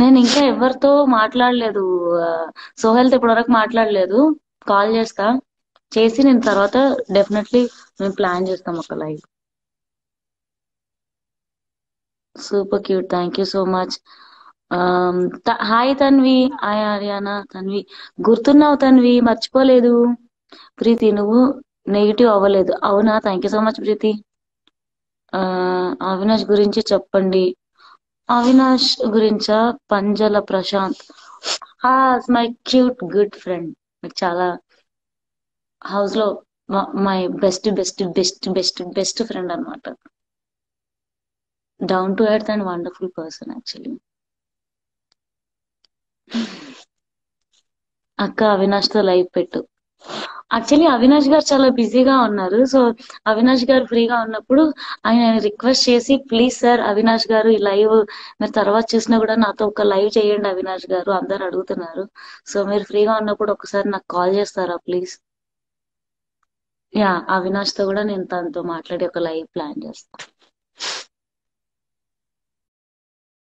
నేను ఇంకా ఎవరితో మాట్లాడలేదు. సోహెల్తో ఇప్పటివరకు మాట్లాడలేదు. కాల్ చేస్తా, చేసి నేను తర్వాత డెఫినెట్లీ మేము ప్లాన్ చేస్తాం ఒక live. Super cute, thank you so much. Hi Tanvi, hi Aryana. Tanvi గుర్తున్నావు తన్వి, మర్చిపోలేదు. ప్రీతి నువ్వు నెగిటివ్ అవ్వలేదు అవునా? Thank you so much Preethi. Avinash గురించి చెప్పండి. అవినాష్ గురించా? Panjala Prashanth my cute good friend. నాకు చాలా హౌస్ లో my best best best best best friend అనమాట. Down to earth and wonderful person actually. అక్క అవినాష్ తో లైవ్ పెట్టు. యాక్చువల్లీ అవినాష్ గారు చాలా బిజీగా ఉన్నారు. సో అవినాష్ గారు ఫ్రీగా ఉన్నప్పుడు ఆయన రిక్వెస్ట్ చేసి, ప్లీజ్ సార్ అవినాష్ గారు ఈ లైవ్ మీరు తర్వాత చూసినా కూడా నాతో ఒక లైవ్ చేయండి అవినాష్ గారు అందరు అడుగుతున్నారు, సో మీరు ఫ్రీగా ఉన్నప్పుడు ఒకసారి నాకు కాల్ చేస్తారా ప్లీజ్. యా అవినాష్ తో కూడా నేను తనతో మాట్లాడి ఒక లైవ్ ప్లాన్ చేస్తాను.